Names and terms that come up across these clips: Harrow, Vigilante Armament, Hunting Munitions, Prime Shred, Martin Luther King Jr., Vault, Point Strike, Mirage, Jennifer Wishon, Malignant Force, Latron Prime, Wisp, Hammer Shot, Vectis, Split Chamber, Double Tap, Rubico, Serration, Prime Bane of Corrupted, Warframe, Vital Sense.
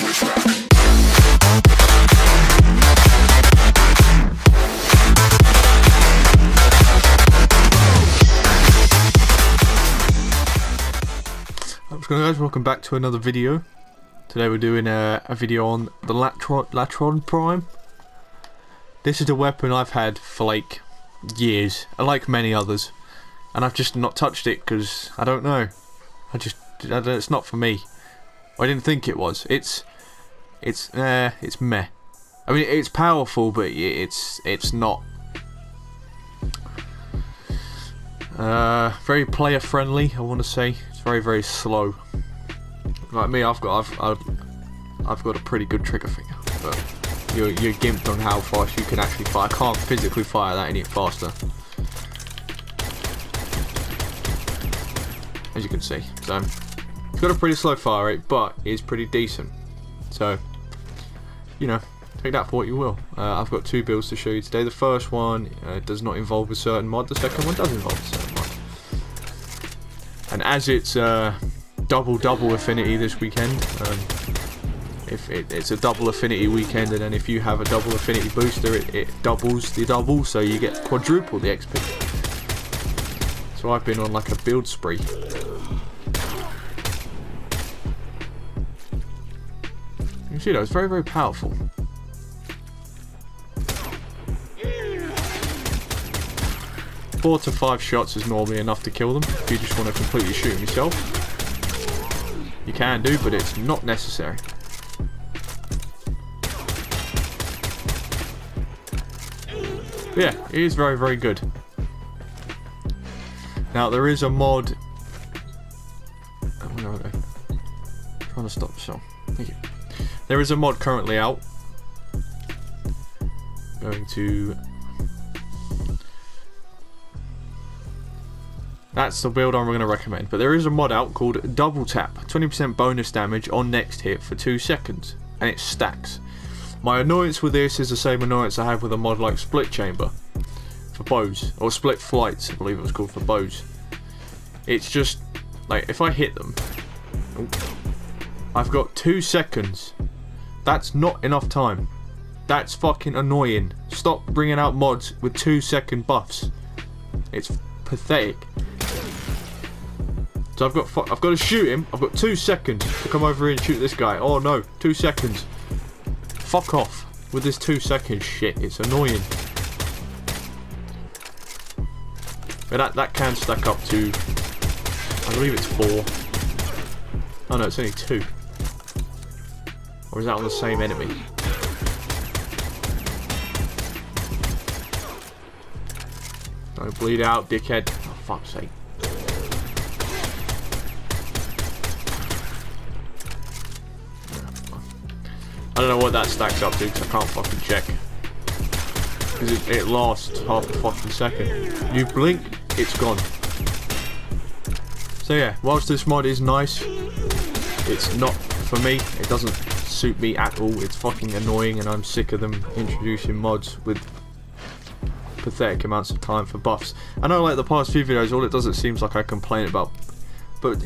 Guys, welcome back to another video. Today we're doing a video on the Latron Prime. This is a weapon I've had for like years, like many others, and I've just not touched it because I don't know. It's not for me. I didn't think it was. It's meh. I mean, it's powerful, but it's not very player friendly, I want to say. Very slow. Like me, I've got a pretty good trigger finger, but you're gimped on how fast you can actually fire. I can't physically fire that any faster, as you can see. So it's got a pretty slow fire rate, but it's pretty decent. So you know, take that for what you will. I've got two builds to show you today. The first one does not involve a certain mod. The second one does involve a certain mod. And as it's double affinity this weekend, it's a double affinity weekend, and then if you have a double affinity booster, it doubles the double, so you get quadruple the XP. So I've been on like a build spree. You can see that it's very powerful. Four to five shots is normally enough to kill them. If you just want to completely shoot them yourself, you can do, but it's not necessary. But yeah, it is very good. Now there is a mod. Trying to stop, so thank you. There is a mod currently out. That's the build I'm going to recommend, but there is a mod out called Double Tap, 20% bonus damage on next hit for 2 seconds, and it stacks. My annoyance with this is the same annoyance I have with a mod like Split Chamber for bows, or Split Flights, I believe it was called, for bows. It's just like, if I hit them, I've got 2 seconds. That's not enough time. That's fucking annoying. Stop bringing out mods with 2 second buffs. It's pathetic. So I've got to shoot him. I've got 2 seconds to come over here and shoot this guy. Oh no, 2 seconds. Fuck off with this 2 second shit. It's annoying. But that can stack up to, I believe it's 4. Oh no, it's only 2. Or is that on the same enemy? Don't bleed out, dickhead. Oh, fuck's sake. I don't know what that stacks up to because I can't fucking check. Because it lasts half a fucking second. You blink, it's gone. So yeah, whilst this mod is nice, it's not for me. It doesn't suit me at all. It's fucking annoying, and I'm sick of them introducing mods with pathetic amounts of time for buffs. I know, like the past few videos, all it does, it seems like I complain about, but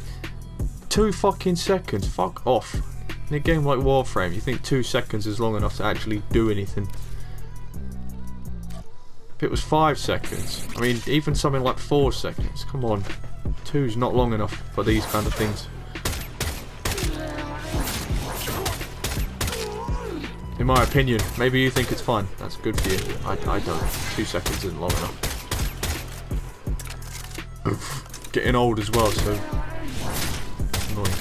2 fucking seconds, fuck off. In a game like Warframe, you think 2 seconds is long enough to actually do anything. If it was 5 seconds, I mean, even something like 4 seconds, come on. 2's not long enough for these kind of things. In my opinion, maybe you think it's fine. That's good for you. I don't. 2 seconds isn't long enough. Oof. Getting old as well, so annoying.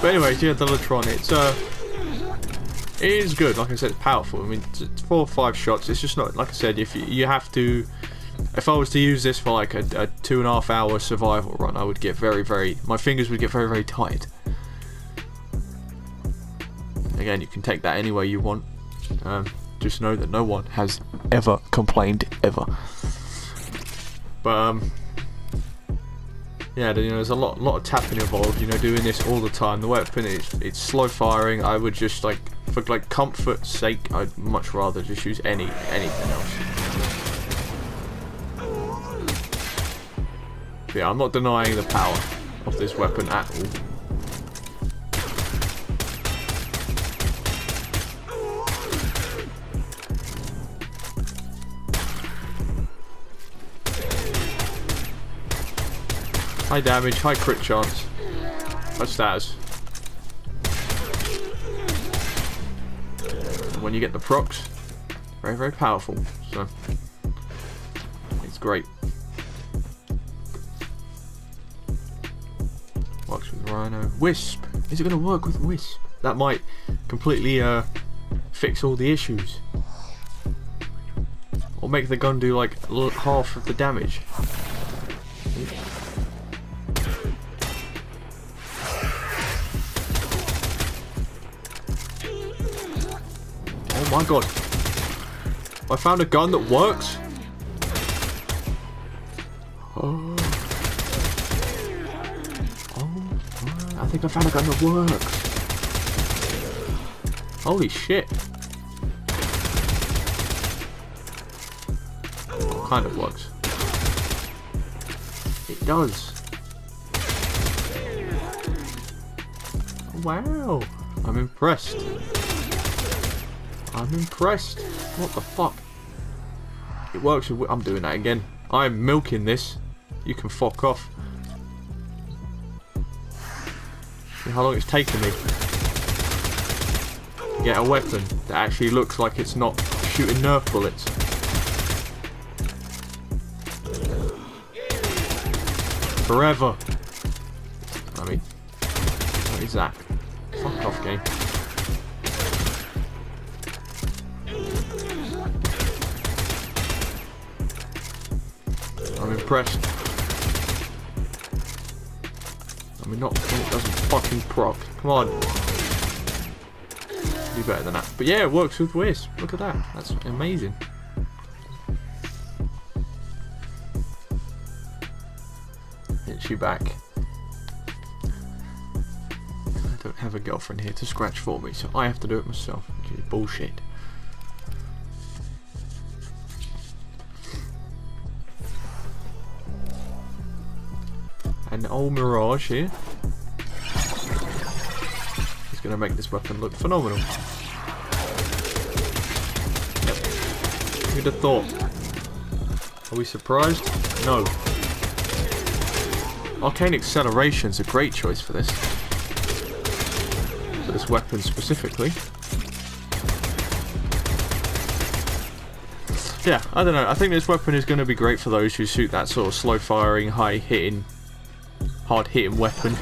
But anyways, yeah, the Latron, it is good. Like I said, it's powerful. I mean, it's 4 or 5 shots. It's just not, like I said, if you have to, if I was to use this for like a 2.5 hour survival run, I would get very, my fingers would get very tired. Again, you can take that any way you want. Just know that no one has ever complained, ever. But, yeah, you know, there's a lot of tapping involved. You know, doing this all the time. The weapon it's slow firing. I would just like, for like comfort's sake, I'd much rather just use anything else. But yeah, I'm not denying the power of this weapon at all. High damage, high crit chance. High stats. And when you get the procs, very, very powerful. So it's great. Works with Rhino. Wisp. Is it going to work with Wisp? That might completely fix all the issues, or make the gun do like half of the damage. My god, I found a gun that works. Oh. Oh, I think I found a gun that works. Holy shit. Kind of works. It does. Wow, I'm impressed. I'm impressed. What the fuck? It works with... I'm doing that again. I'm milking this. You can fuck off. See how long it's taken me to get a weapon that actually looks like it's not shooting nerf bullets. Forever. I mean, what is that? Fuck off, game. I'm impressed. I mean, not, it doesn't fucking proc. Come on. Do better than that. But yeah, it works with Wisp. Look at that. That's amazing. Hits you back. I don't have a girlfriend here to scratch for me, so I have to do it myself, which is bullshit. And old Mirage here is going to make this weapon look phenomenal. Yep. Who'd have thought? Are we surprised? No. Arcane Acceleration's a great choice for this. For this weapon specifically. Yeah, I don't know. I think this weapon is going to be great for those who suit that sort of slow firing, high hitting, hard hitting weapon,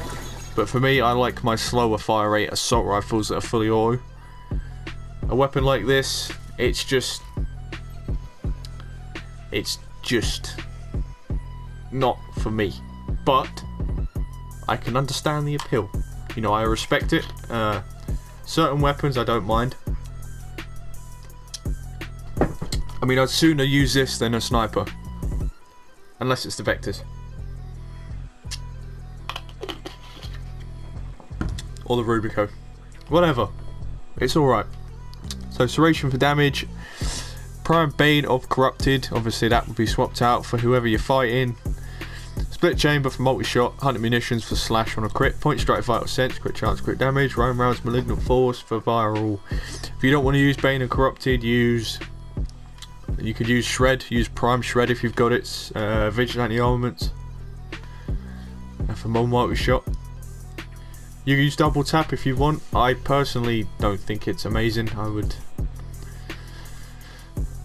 but for me I like my slower fire rate assault rifles that are fully auto. A weapon like this, it's just not for me, but I can understand the appeal, you know. I respect it. Certain weapons I don't mind. I mean, I'd sooner use this than a sniper, unless it's the Vectis. Or the Rubico. Whatever. It's alright. So, Serration for damage. Prime Bane of Corrupted. Obviously, that would be swapped out for whoever you're fighting. Split Chamber for multi-shot. Hunting Munitions for slash on a crit. Point Strike, Vital Sense. Crit chance, crit damage. Roam rounds, Malignant Force for viral. If you don't want to use Bane of Corrupted, use... You could use Shred. Use Prime Shred if you've got it. Vigilante Armament. And for multi-shot. You use Double Tap if you want. I personally don't think it's amazing. I would,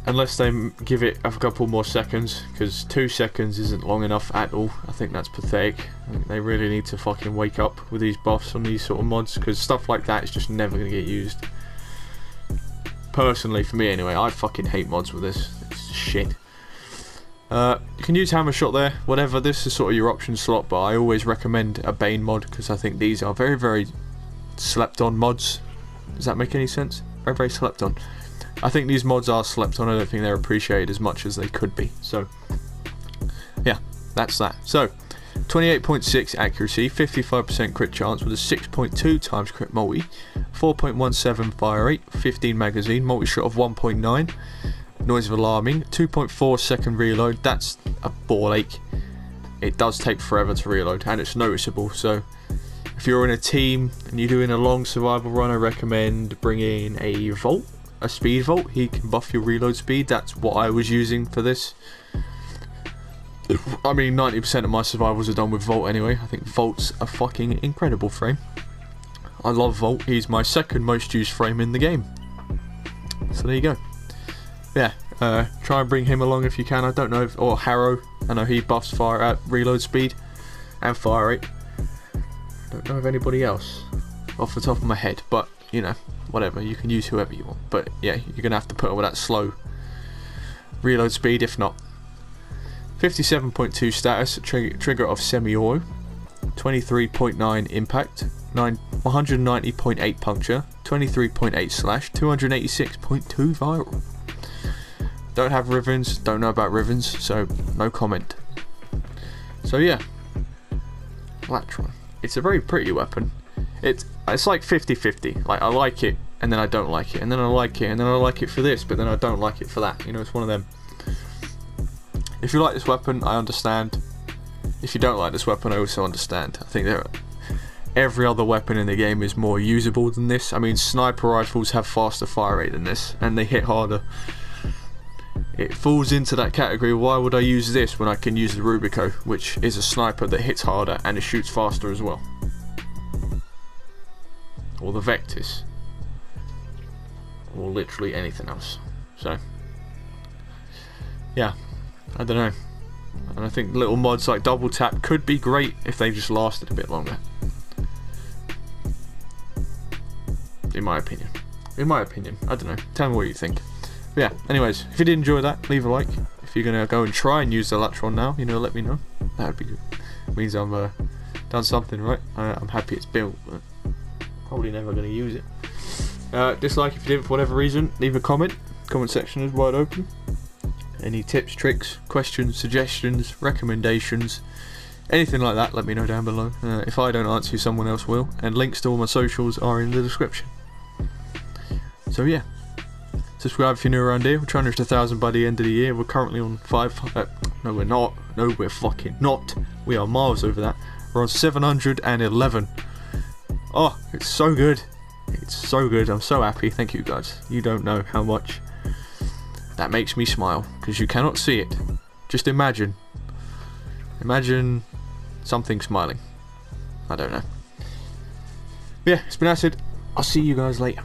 unless they give it a couple more seconds, because 2 seconds isn't long enough at all. I think that's pathetic. I think they really need to fucking wake up with these buffs on these sort of mods, because stuff like that is just never going to get used. Personally, for me anyway, I fucking hate mods with this. It's shit. You can use Hammer Shot there, whatever. This is sort of your option slot, but I always recommend a Bane mod, because I think these are very, very slept on mods. Does that make any sense? Very, very slept on. I think these mods are slept on. I don't think they're appreciated as much as they could be. So, yeah, that's that. So, 28.6 accuracy, 55% crit chance with a 6.2 times crit multi, 4.17 fire rate, 15 magazine, multi-shot of 1.9. Noise of alarming, 2.4 second reload. That's a ball ache. it does take forever to reload, and it's noticeable. So if you're in a team and you're doing a long survival run, I recommend bringing a Vault, a Speed Vault. He can buff your reload speed. That's what I was using for this. I mean, 90% of my survivals are done with Vault anyway. I think Vault's a fucking incredible frame. I love Vault. He's my second most used frame in the game. So there you go. Yeah, try and bring him along if you can. I don't know if, or Harrow. I know he buffs fire at reload speed and fire rate. I don't know of anybody else off the top of my head, but you know, whatever. You can use whoever you want, but yeah, you're gonna have to put up with that slow reload speed. If not, 57.2 status, trigger of semi-auto, 23.9 impact, 190.8 puncture, 23.8 slash, 286.2 viral. Don't have ribbons, don't know about ribbons, so no comment. So yeah, Latron. It's a very pretty weapon. It's like 50-50. Like, I like it, and then I don't like it, and then I like it, and then I like it for this, but then I don't like it for that. You know, it's one of them. If you like this weapon, I understand. If you don't like this weapon, I also understand. I think every other weapon in the game is more usable than this. I mean, sniper rifles have faster fire rate than this, and they hit harder. It falls into that category. Why would I use this when I can use the Rubico, which is a sniper that hits harder and it shoots faster as well? Or the Vectis. Or literally anything else. So, yeah, I don't know. And I think little mods like Double Tap could be great if they just lasted a bit longer. In my opinion. In my opinion. I don't know. Tell me what you think. But yeah, anyways, if you did enjoy that, leave a like. If you're going to go and try and use the Latron now, you know, let me know. That would be good. It means I've done something right. I'm happy it's built, but probably never going to use it. Dislike if you didn't for whatever reason. Leave a comment. Comment section is wide open. Any tips, tricks, questions, suggestions, recommendations, anything like that, let me know down below. If I don't answer you, someone else will. And links to all my socials are in the description. So yeah. Subscribe if you're new around here. We're trying to reach 1,000 by the end of the year. We're currently on 5... no, we're not. No, we're fucking not. We are miles over that. We're on 711. Oh, it's so good. It's so good. I'm so happy. Thank you, guys. You don't know how much that makes me smile, because you cannot see it. Just imagine. Imagine something smiling. I don't know. But yeah, it's been acid. I'll see you guys later.